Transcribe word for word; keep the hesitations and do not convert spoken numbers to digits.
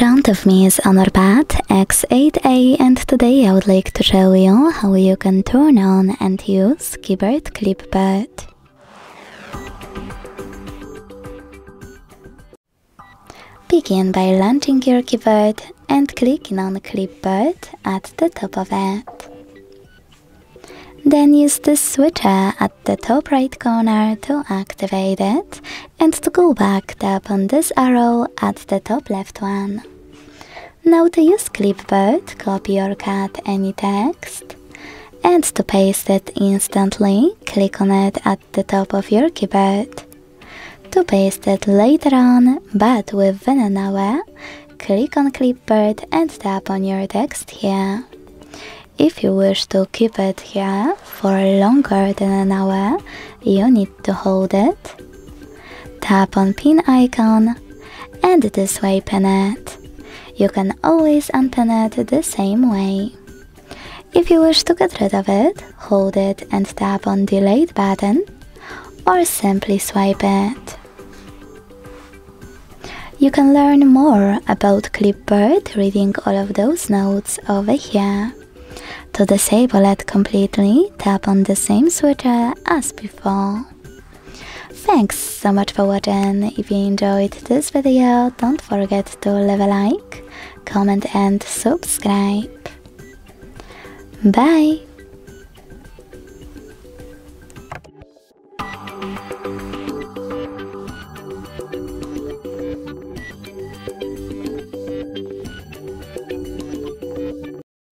front of me is HONOR Pad X eight A, and today I would like to show you how you can turn on and use keyboard clipboard. Begin by launching your keyboard and clicking on clipboard at the top of it. Then use the switcher at the top right corner to activate it, and to go back tap on this arrow at the top left one. Now to use clipboard, copy or cut any text, and to paste it instantly, click on it at the top of your keyboard. To paste it later on, but within an hour, click on clipboard and tap on your text here. If you wish to keep it here for longer than an hour, you need to hold it, tap on pin icon, and this way pin it. You can always unpin it the same way. If you wish to get rid of it, hold it and tap on delete button, or simply swipe it. You can learn more about clipboard reading all of those notes over here. To disable it completely, tap on the same switcher as before. Thanks so much for watching. If you enjoyed this video, don't forget to leave a like, comment and subscribe. Bye!